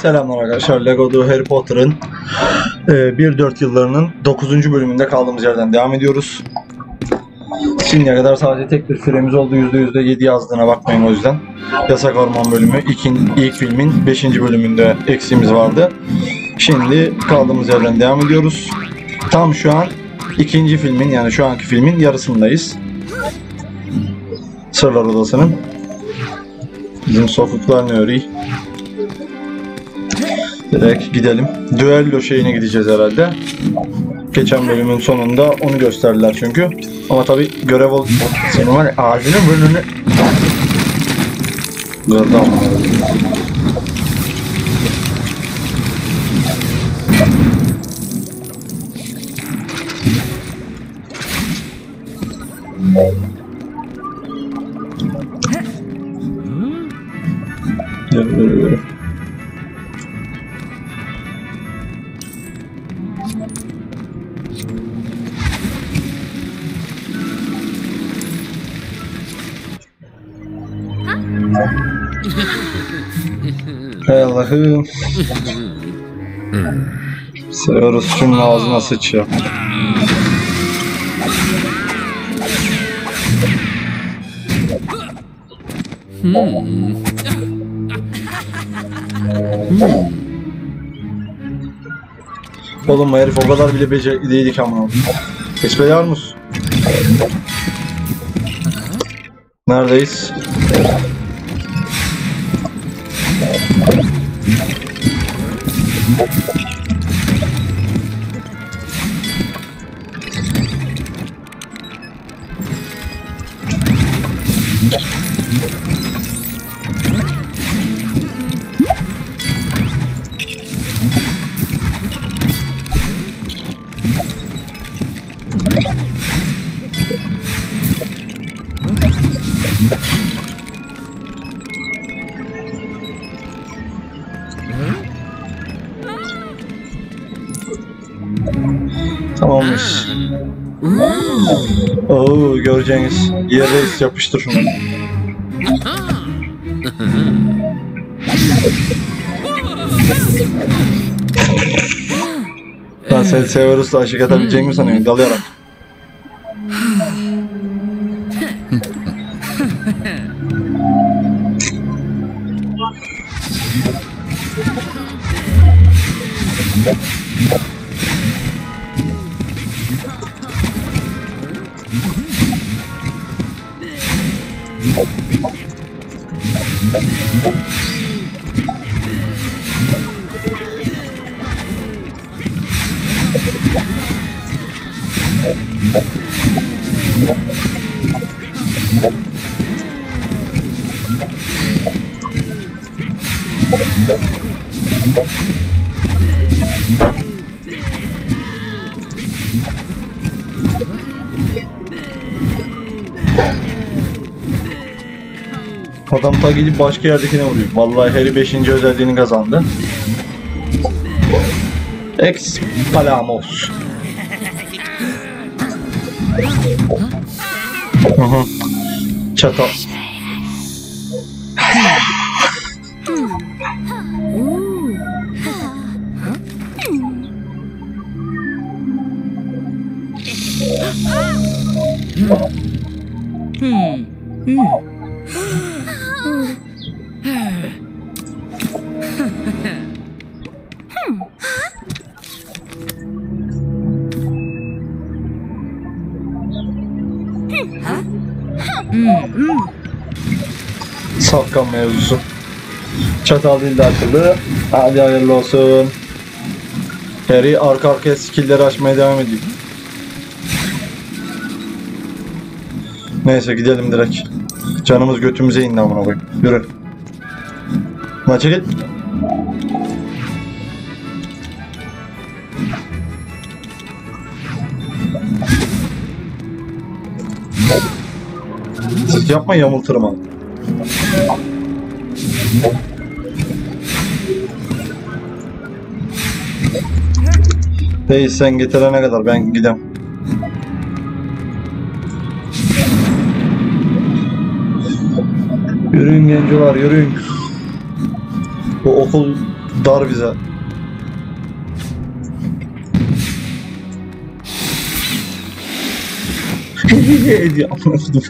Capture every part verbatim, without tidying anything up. Selamlar arkadaşlar, Lego Harry Potter'ın bir nokta dört yıllarının dokuzuncu bölümünde kaldığımız yerden devam ediyoruz. Şimdiye kadar sadece tek bir süremiz oldu, yüzde yüzde yedi yazdığına bakmayın o yüzden. Yasak Orman bölümü ilk, ilk filmin beşinci bölümünde eksiğimiz vardı. Şimdi kaldığımız yerden devam ediyoruz. Tam şu an ikinci filmin, yani şu anki filmin yarısındayız. Sırlar Odası'nın. Bizim sokaklar ne öyle? Direkt gidelim. Düello şeyine gideceğiz herhalde. Geçen bölümün sonunda onu gösterdiler çünkü. Ama tabi görev oldu. Senin var ya ağacının bölümünü... Gırdan. Hey Allah'ım. Seviyoruz, şunun ağzına sıçıyor. Oğlum herif o kadar bile beceriydik ama. Esbeyar mısın? Neredeyiz? Tamammış. Oo, göreceğiniz yerdeyiz, yapıştır şunu. Ben seni seviyoruzla aşık atabileceğimi sanıyorum, dalayarak. Adam ta gidip başka yerdekine vuruyor. Vallahi Harry beşinci özelliğini kazandı. Ex Palamos. Aha. Çatal. Salkan mevzusu. Çatal dilde akıllı. Hadi hayırlı olsun. Harry arka arkaya skillleri açmaya devam ediyor. Neyse gidelim direkt. Canımız götümüze indi amına koyayım. Yürü. Maça git. Siz yapma, yamultırım abi. Değil, sen getirene kadar ben gidem. Yürüyün gencolar, yürüyün. Bu okul Dar bize. Hediye anladım.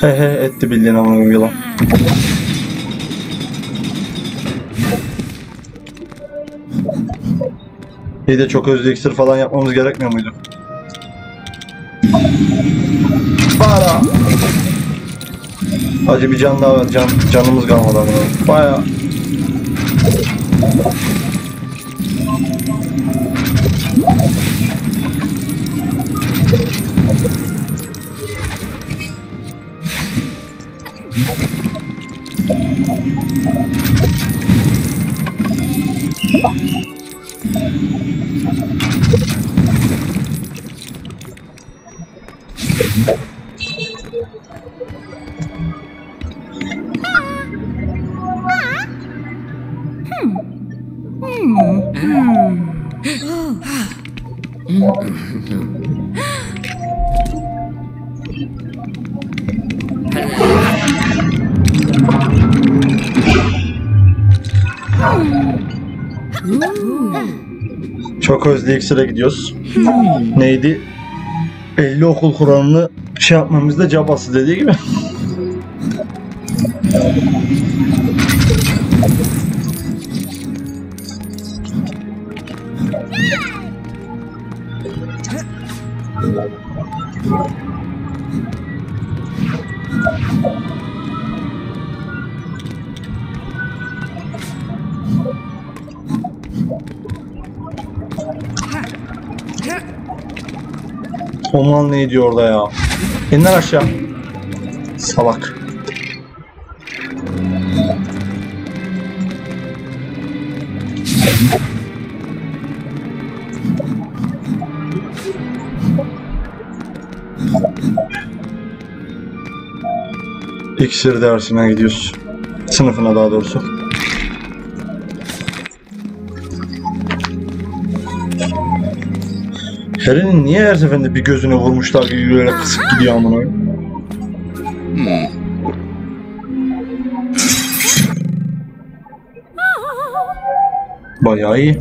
He he etti bildiğin amına yılan. İyi de çok özlü iksir falan yapmamız gerekmiyor muydu? Para. Acı bir can daha var. Can, canımız kalmadı amına. Bayağı. Çok özlü iksire gidiyoruz. Neydi? elli okul Kur'an'ını şey yapmamızda cabası dediği gibi. Ondan ne diyor orada ya? İnler aşağı. Salak. İksir dersine gidiyoruz. Sınıfına daha doğrusu. Harry'nin niye her seferinde bir gözünü vurmuşlar gibi yürüyerek kısıp gidiyor amına? Bayağı iyi.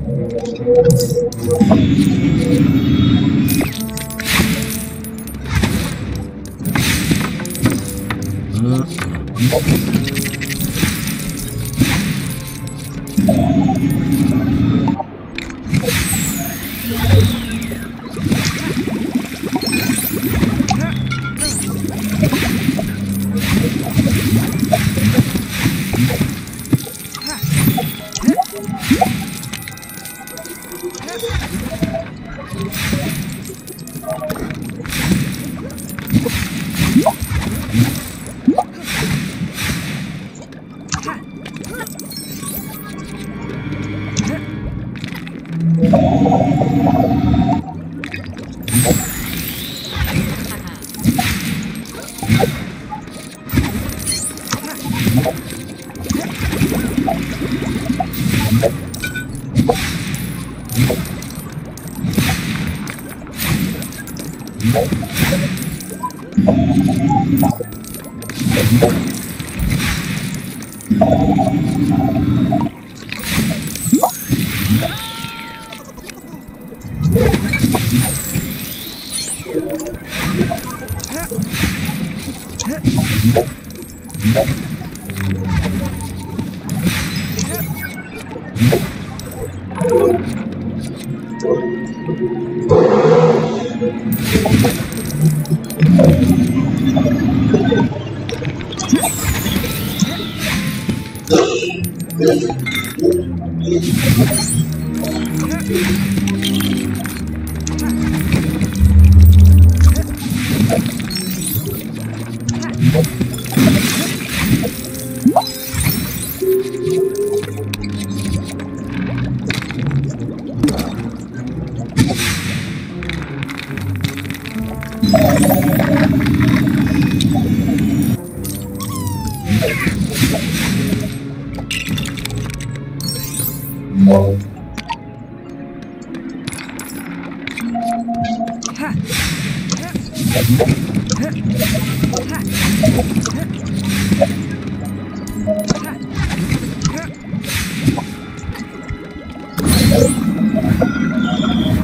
malum.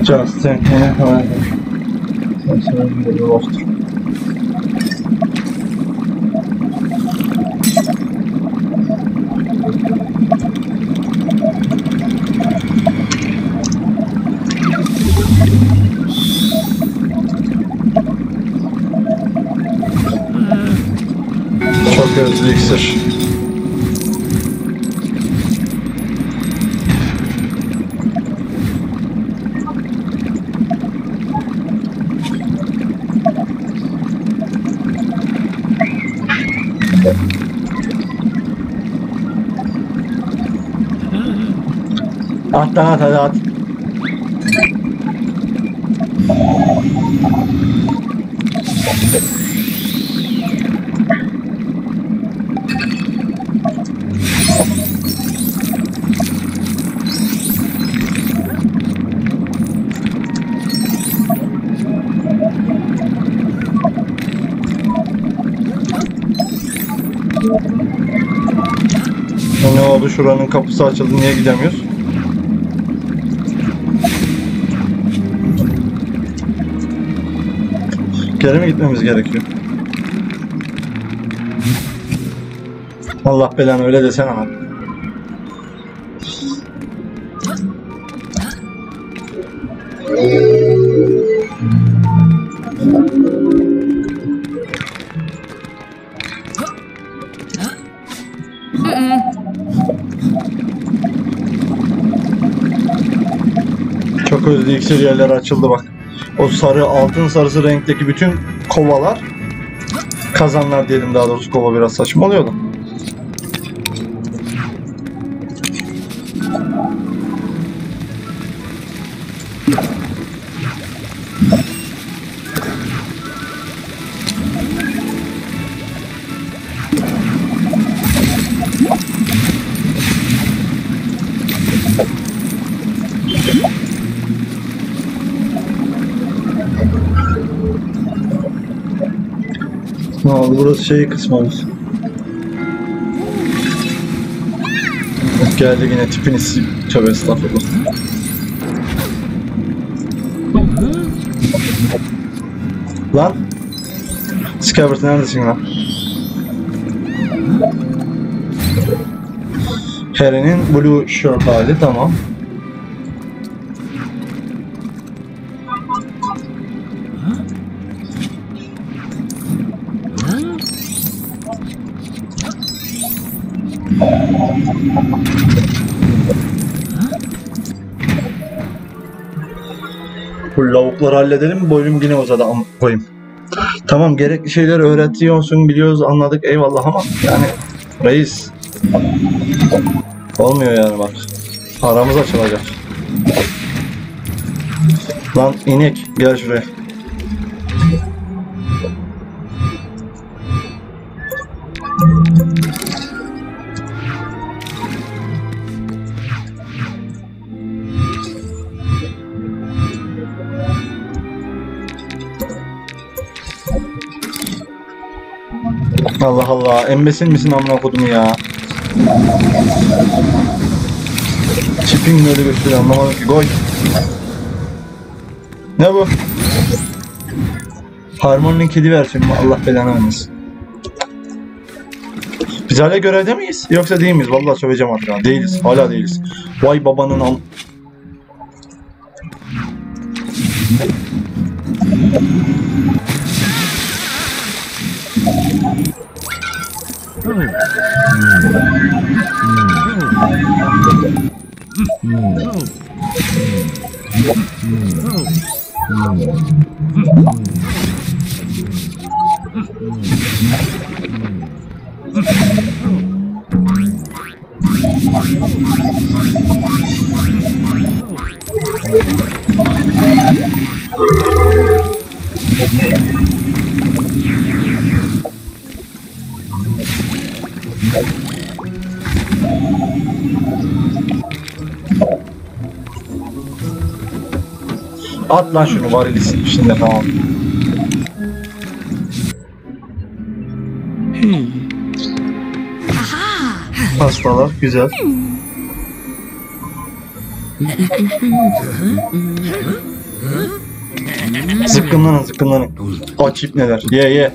Just think, yeah, I'm sorry, I'm lost. Gözlü iksir. At lan, at hadi at. Şuranın kapısı açıldı, niye gidemiyoruz? Geri mi gitmemiz gerekiyor? Allah belanı, öyle desene ama. Gözlü iksir yerleri açıldı bak. O sarı, altın sarısı renkteki bütün kovalar, kazanlar diyelim daha doğrusu, kova biraz saçma oluyordu. Burası şeyi kısmamız. Geldi yine tipiniz. Tövbe estağfurullah. Lan Scabbert neredesin lan? Harry'nin blue shirt hali, tamam. Lavukları halledelim, boyum yine uzadı ama koyayım. Tamam, gerekli şeyleri öğretiyorsun, biliyoruz, anladık, eyvallah ama yani reis olmuyor yani, bak aramız açılacak. Lan inek gel şuraya. Allah Allah, embesil misin amına kodum ya? Çipin böyle bir şey anlamadım ki, goy. Ne bu? Harmony'nin kedi versiyonu mu? Allah belanı vermesin. Biz hala görevde miyiz? Yoksa değil miyiz? Vallahi söyleyeceğim artık ha. Değiliz, hala değiliz. Vay babanın al... At lan şunu varilisi içinde falan. Hey. Pastalar güzel. Zıkkımlanın zıkkımlanın. Açıp neler? Ye ye.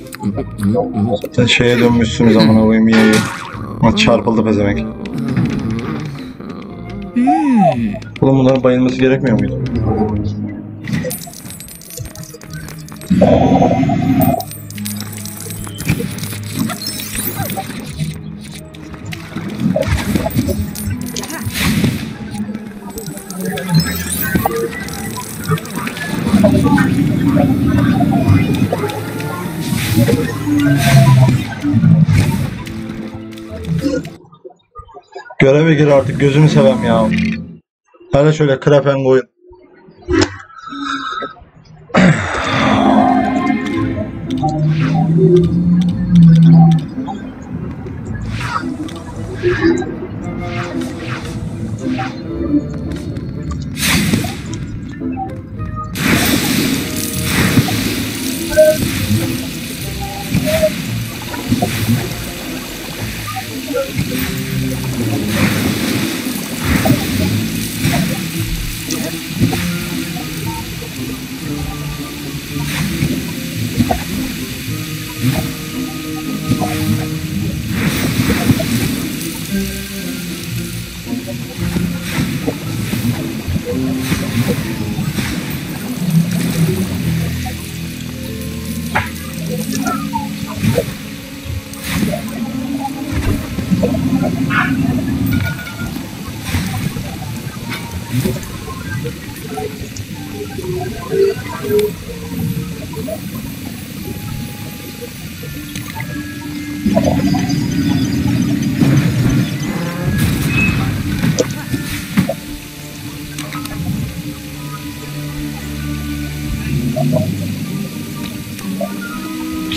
Sen şeye dönmüşsünüz amına koyayım ye ye. Ama çarpıldı pezemek. Oğlum bunların bayılması gerekmiyor muydu? Göreve gir artık gözünü seveyim ya. Hele şöyle krapen koyun.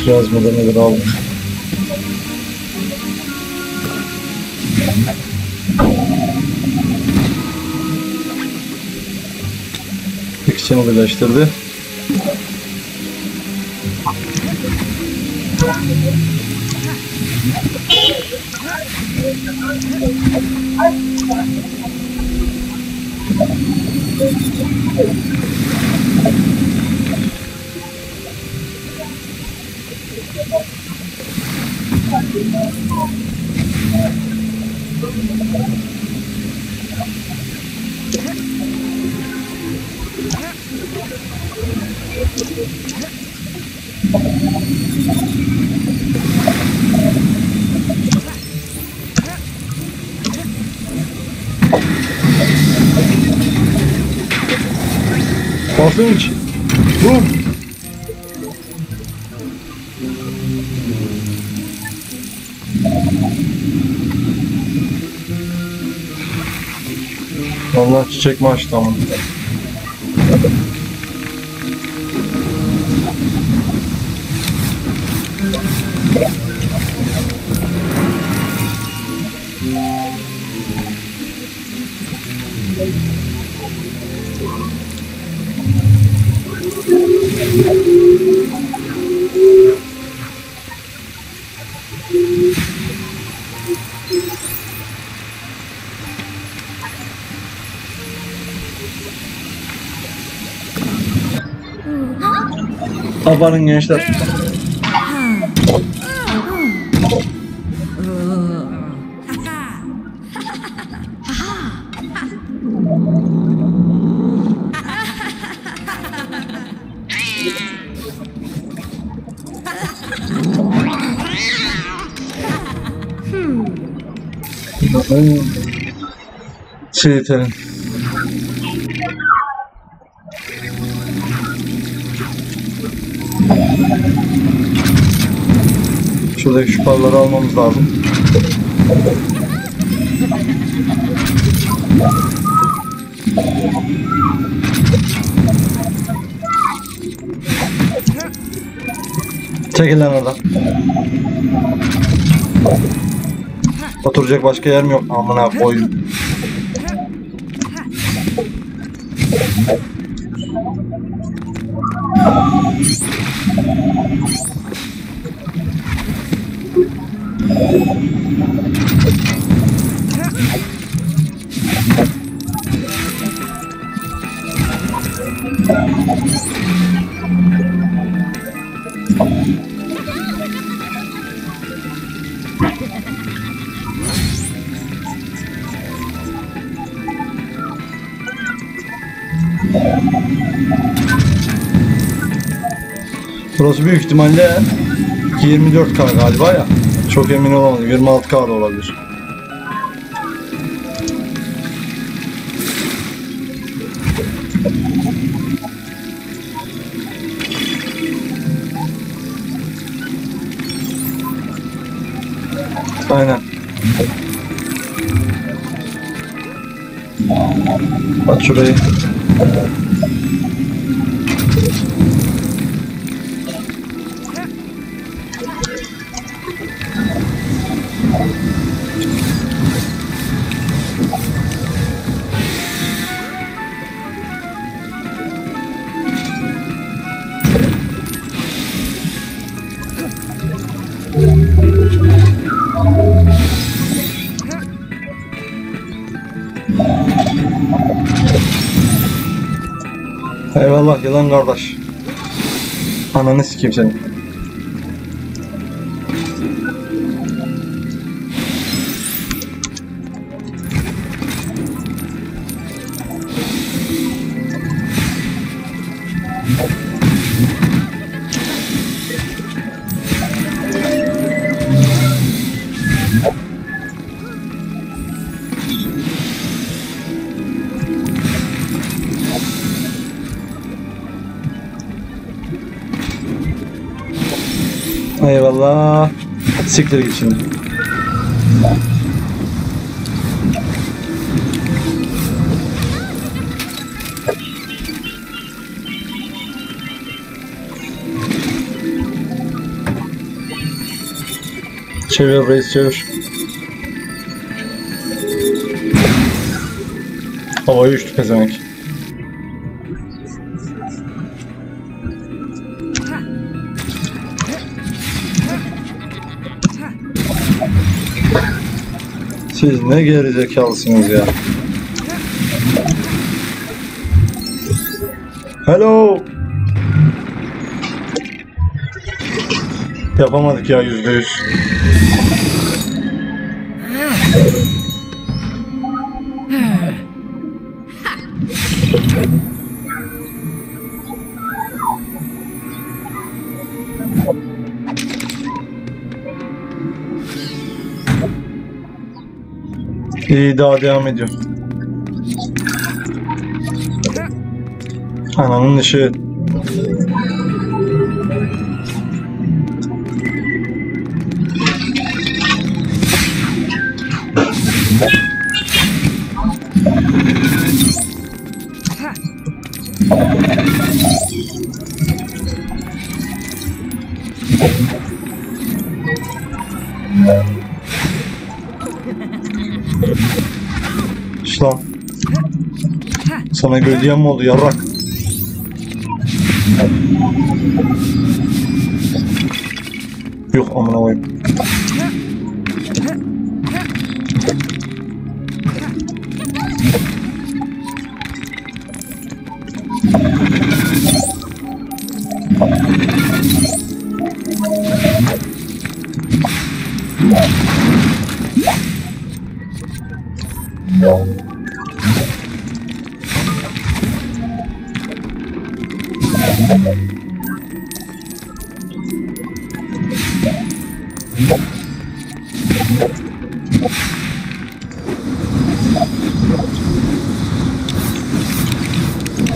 Biraz modernleri de aldım. İki çanı birleştirdi. Basınç. Bum. Vallahi çiçek mi açtı ama. Abarın gençler. Şeytan. Şuradaki şu paraları almamız lazım. Çekil lan oradan. Oturacak başka yer mi yok? Amına koyayım. Burası büyük ihtimalle yirmi dört K galiba ya. Çok emin olamadım. yirmi altı K da olabilir. Aynen. Bak şurayı. Eyvallah yılan kardeş. Ananı sikeyim seni. Eyvallah. Siktir git şimdi. Çevir reis çevir. Havaya uçtu pezemek. Siz ne gerizekalısınız ya. Hello. Yapamadık ya yüzde yüz. İyi daha devam ediyor. Ananın ışığı. Lan. Sana gölgem mi oldu yarrak? Yok amına koyayım.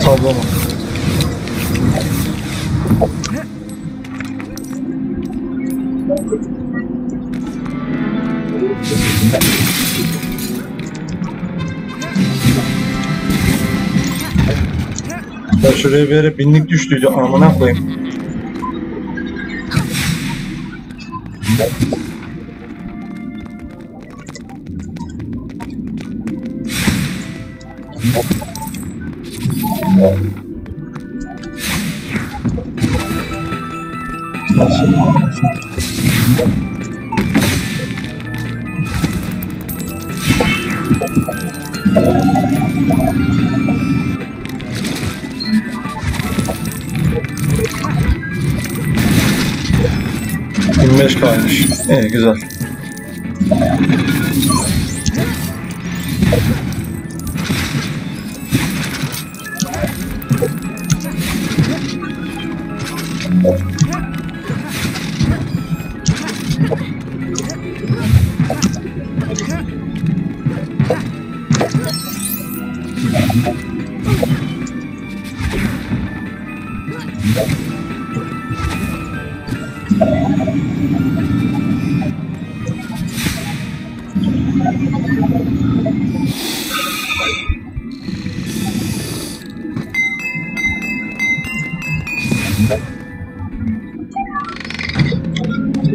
Tablo mu? Ya şuraya bir yere binlik düştüydü amına koyayım. yirmi beş kalmış. İyi, güzel.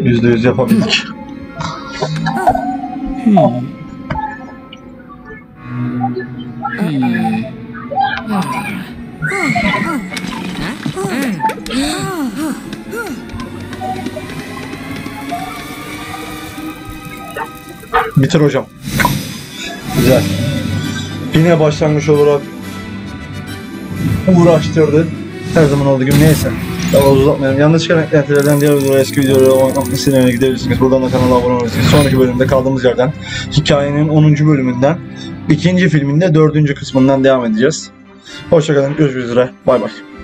yüzde yüz yapabildik. Hmm. Bitir hocam. Güzel. Yine başlangıç olarak uğraştırdı. Her zaman olduğu gibi neyse. Daha uzatmayalım. Yanlış karakterlerden diğer videoları, eski videoları on altı nereye gidebilirsiniz. Buradan da kanala abone olabilirsiniz. Sonraki bölümde kaldığımız yerden, hikayenin onuncu bölümünden, ikinci filminde dördüncü kısmından devam edeceğiz. Hoşçakalın. Görüşmek üzere. Bay bay.